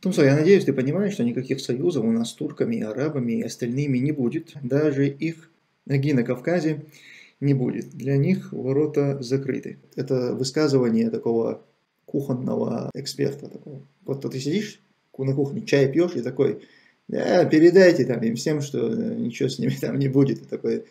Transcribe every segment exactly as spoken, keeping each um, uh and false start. Тумсо, я надеюсь, ты понимаешь, что никаких союзов у нас с турками, арабами и остальными не будет. Даже их ноги на Кавказе не будет. Для них ворота закрыты. Это высказывание такого кухонного эксперта. Такого. Вот ты сидишь на кухне, чай пьешь и такой, да, передайте там им всем, что ничего с ними там не будет. И такой...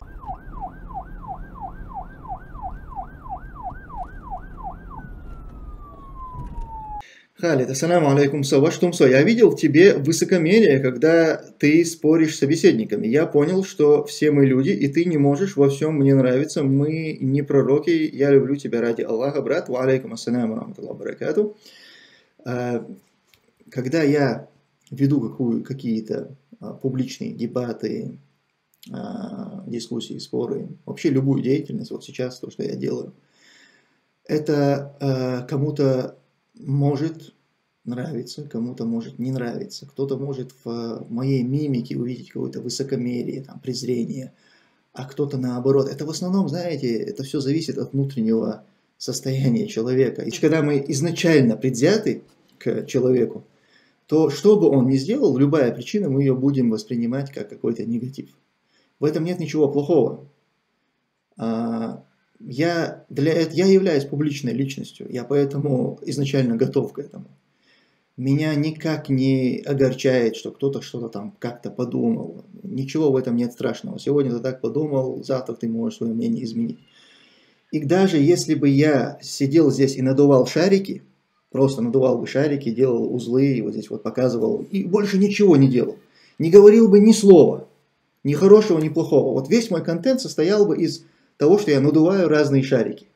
Халид, ассаламу алейкум, саваш Тумсо. Я видел в тебе высокомерие, когда ты споришь с собеседниками. Я понял, что все мы люди, и ты не можешь во всем мне нравиться. Мы не пророки. Я люблю тебя ради Аллаха, брат. Ва алейкум ассаламу рахматуллахи ва баракатух. Когда я веду какие-то публичные дебаты, дискуссии, споры, вообще любую деятельность, вот сейчас то, что я делаю, это кому-то может нравиться, кому-то может не нравиться. Кто-то может в моей мимике увидеть какое-то высокомерие, там, презрение, а кто-то наоборот. Это в основном, знаете, это все зависит от внутреннего состояния человека. И когда мы изначально предвзяты к человеку, то что бы он ни сделал, любая причина, мы ее будем воспринимать как какой-то негатив. В этом нет ничего плохого. Я, для, я являюсь публичной личностью, я поэтому изначально готов к этому. Меня никак не огорчает, что кто-то что-то там как-то подумал. Ничего в этом нет страшного. Сегодня ты так подумал, завтра ты можешь свое мнение изменить. И даже если бы я сидел здесь и надувал шарики, просто надувал бы шарики, делал узлы, и вот здесь вот показывал, и больше ничего не делал, не говорил бы ни слова, ни хорошего, ни плохого. Вот весь мой контент состоял бы из... того, что я надуваю разные шарики.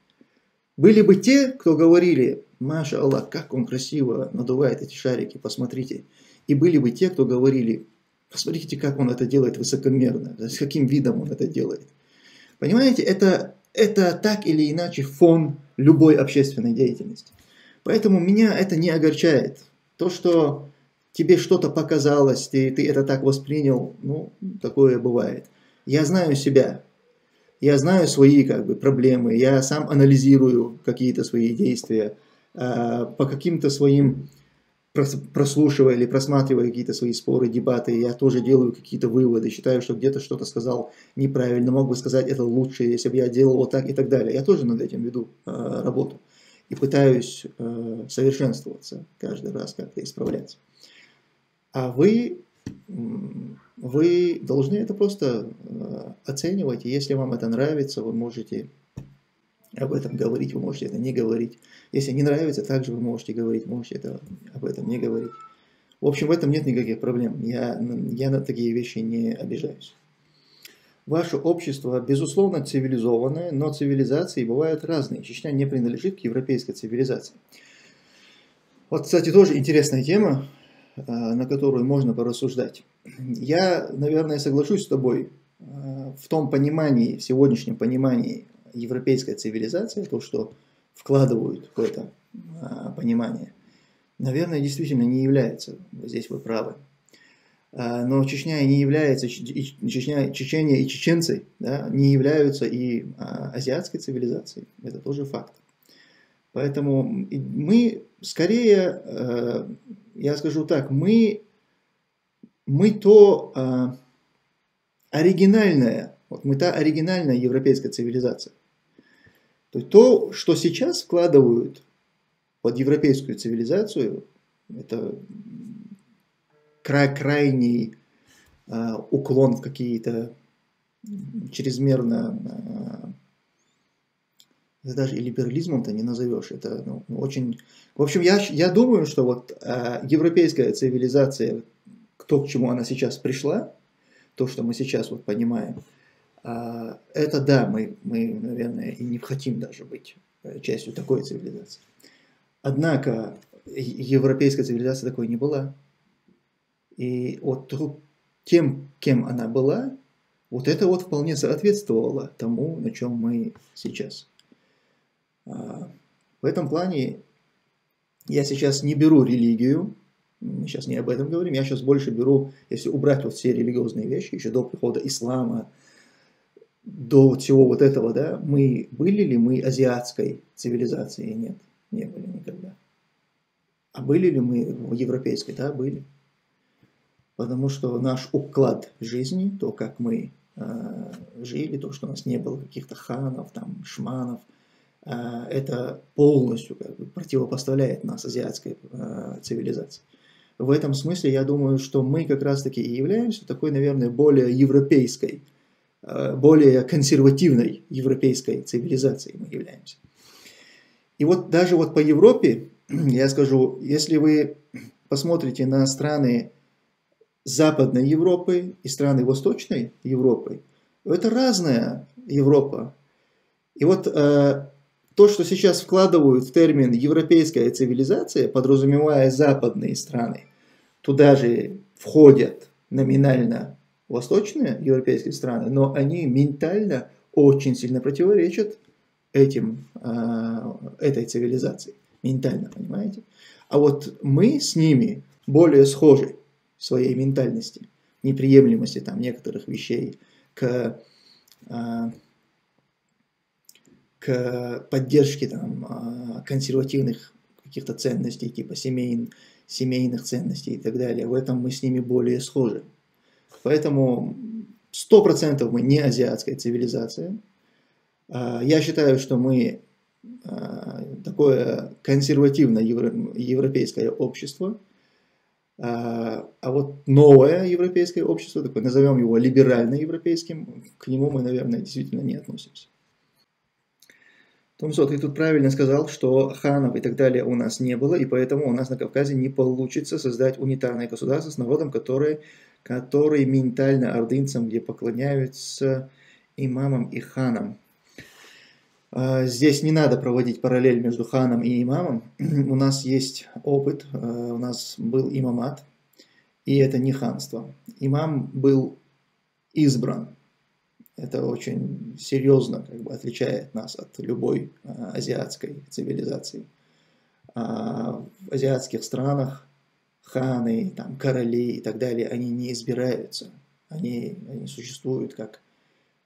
Были бы те, кто говорили, маша Аллах, как он красиво надувает эти шарики, посмотрите. И были бы те, кто говорили, посмотрите, как он это делает высокомерно, с каким видом он это делает. Понимаете, это, это так или иначе фон любой общественной деятельности. Поэтому меня это не огорчает. То, что тебе что-то показалось, ты, ты это так воспринял, ну, такое бывает. Я знаю себя. Я знаю свои как бы, проблемы, я сам анализирую какие-то свои действия, по каким-то своим, прослушивая или просматривая какие-то свои споры, дебаты, я тоже делаю какие-то выводы, считаю, что где-то что-то сказал неправильно, мог бы сказать это лучше, если бы я делал вот так и так далее. Я тоже над этим веду работу и пытаюсь совершенствоваться каждый раз, как-то исправляться. А вы... Вы должны это просто оценивать, и если вам это нравится, вы можете об этом говорить, вы можете это не говорить. Если не нравится, также вы можете говорить, можете это, об этом не говорить. В общем, в этом нет никаких проблем, я, я на такие вещи не обижаюсь. Ваше общество, безусловно, цивилизованное, но цивилизации бывают разные. Чечня не принадлежит к европейской цивилизации. Вот, кстати, тоже интересная тема, на которую можно порассуждать. Я, наверное, соглашусь с тобой в том понимании, в сегодняшнем понимании европейской цивилизации, то, что вкладывают в это понимание, наверное, действительно не является, здесь вы правы. Но Чечня и не является, Чечня, Чечения и чеченцы, да, не являются и азиатской цивилизацией, это тоже факт. Поэтому мы скорее, я скажу так, мы, мы то оригинальная, вот мы та оригинальная европейская цивилизация. То есть то, что сейчас вкладывают под европейскую цивилизацию, это край, крайний уклон в какие-то чрезмерно... Это даже и либерализмом-то не назовешь. Это ну, очень... В общем, я, я думаю, что вот э, европейская цивилизация, то, к чему она сейчас пришла, то, что мы сейчас вот понимаем, э, это да, мы, мы, наверное, и не хотим даже быть частью такой цивилизации. Однако европейская цивилизация такой не была. И вот тем, кем она была, вот это вот вполне соответствовало тому, на чем мы сейчас. В этом плане я сейчас не беру религию, мы сейчас не об этом говорим, я сейчас больше беру, если убрать вот все религиозные вещи, еще до прихода ислама, до всего вот этого, да, мы были ли мы азиатской цивилизацией? Нет, не были никогда. А были ли мы в европейской? Да, были. Потому что наш уклад жизни, то, как мы э, жили, то, что у нас не было каких-то ханов, там, шманов, э, это полностью как бы противопоставляет нас азиатской э, цивилизации. В этом смысле, я думаю, что мы как раз-таки и являемся такой, наверное, более европейской, э, более консервативной европейской цивилизацией мы являемся. И вот даже вот по Европе, я скажу, если вы посмотрите на страны Западной Европы и страны Восточной Европы, это разная Европа. И вот э, то, что сейчас вкладывают в термин «европейская цивилизация», подразумевая западные страны, туда же входят номинально восточные европейские страны, но они ментально очень сильно противоречат этим, э, этой цивилизации. Ментально, понимаете? А вот мы с ними более схожи в своей ментальности, неприемлемости там некоторых вещей к, к поддержке там консервативных каких-то ценностей, типа семейн, семейных ценностей и так далее. В этом мы с ними более схожи. Поэтому сто процентов мы не азиатская цивилизация. Я считаю, что мы такое консервативное европейское общество. А вот новое европейское общество, такое, назовем его либерально-европейским, к нему мы, наверное, действительно не относимся. Тумсо, ты тут правильно сказал, что ханов и так далее у нас не было, и поэтому у нас на Кавказе не получится создать унитарное государство с народом, который, который ментально ордынцам, где поклоняются имамам и ханам. Здесь не надо проводить параллель между ханом и имамом. У нас есть опыт, у нас был имамат, и это не ханство. Имам был избран. Это очень серьезно как бы отличает нас от любой азиатской цивилизации. В азиатских странах ханы, там, короли и так далее, они не избираются. Они, они существуют как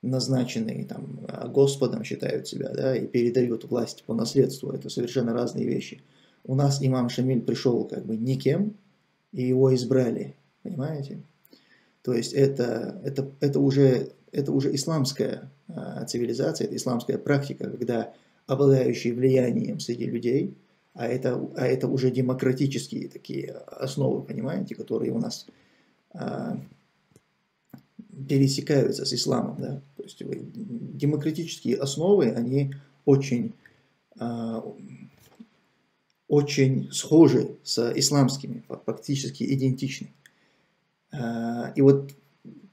назначенные там Господом, считают себя, да, и передают власть по наследству. Это совершенно разные вещи. У нас имам Шамиль пришел как бы никем, и его избрали, понимаете? То есть это, это, это, уже, это уже исламская а, цивилизация, это исламская практика, когда обладающие влиянием среди людей, а это, а это уже демократические такие основы, понимаете, которые у нас а, пересекаются с исламом, да? То есть демократические основы, они очень, э, очень схожи с исламскими, практически идентичны. Э, и вот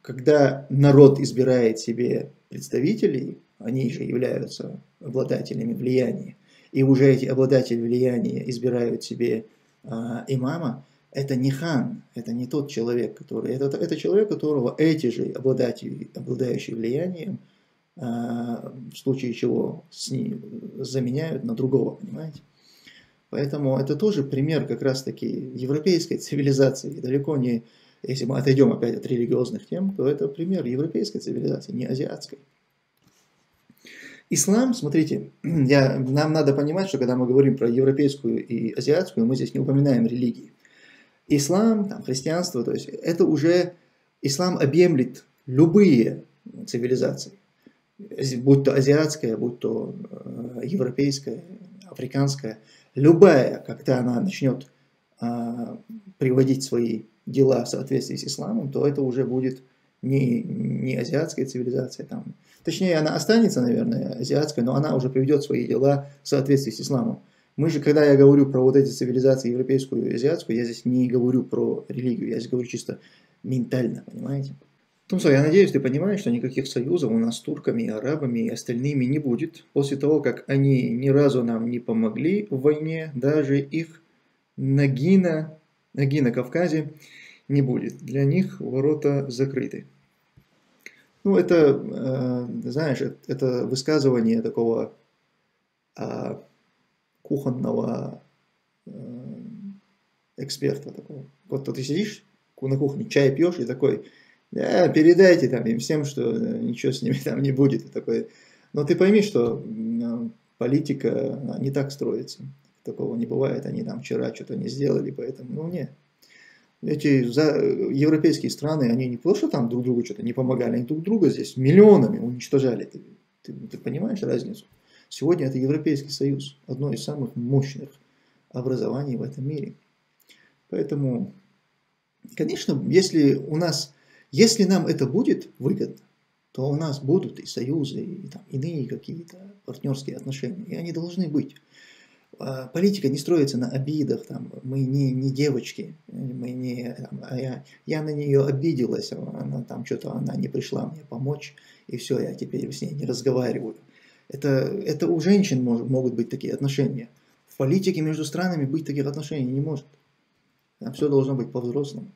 когда народ избирает себе представителей, они же являются обладателями влияния, и уже эти обладатели влияния избирают себе э, имама, это не хан, это не тот человек, который... Это, это человек, которого эти же обладатели, обладающие влиянием, э, в случае чего с ним заменяют на другого, понимаете? Поэтому это тоже пример как раз-таки европейской цивилизации. Далеко не... Если мы отойдем опять от религиозных тем, то это пример европейской цивилизации, не азиатской. Ислам, смотрите, я, нам надо понимать, что когда мы говорим про европейскую и азиатскую, мы здесь не упоминаем религии. Ислам, там, христианство, то есть это уже, ислам объемлет любые цивилизации, будь то азиатская, будь то европейская, африканская, любая, когда она начнет а, приводить свои дела в соответствии с исламом, то это уже будет не, не азиатская цивилизация, там. Точнее, она останется, наверное, азиатской, но она уже приведет свои дела в соответствии с исламом. Мы же, когда я говорю про вот эти цивилизации, европейскую и азиатскую, я здесь не говорю про религию, я здесь говорю чисто ментально, понимаете? Тумсо, я надеюсь, ты понимаешь, что никаких союзов у нас с турками, арабами и остальными не будет. После того, как они ни разу нам не помогли в войне, даже их ноги на, ноги на Кавказе не будет. Для них ворота закрыты. Ну, это, э, знаешь, это высказывание такого... Э, кухонного э, эксперта такого. Вот то ты сидишь на кухне, чай пьешь и такой, да, передайте там им всем, что ничего с ними там не будет. И такой. Но ты пойми, что политика не так строится. такого не бывает, они там вчера что-то не сделали, поэтому, ну, нет. Эти за... европейские страны, они не просто там друг другу что-то не помогали, они друг друга здесь миллионами уничтожали. Ты, ты, ты понимаешь разницу? Сегодня это Европейский Союз, одно из самых мощных образований в этом мире. Поэтому, конечно, если у нас, если нам это будет выгодно, то у нас будут и союзы, и там иные какие-то партнерские отношения, и они должны быть. Политика не строится на обидах, там, мы не, не девочки, мы не, там, а я, я на нее обиделась, она там что-то, она не пришла мне помочь, и все, я теперь с ней не разговариваю. Это, это у женщин может, могут быть такие отношения. В политике между странами быть таких отношений не может. Все должно быть по-взрослому.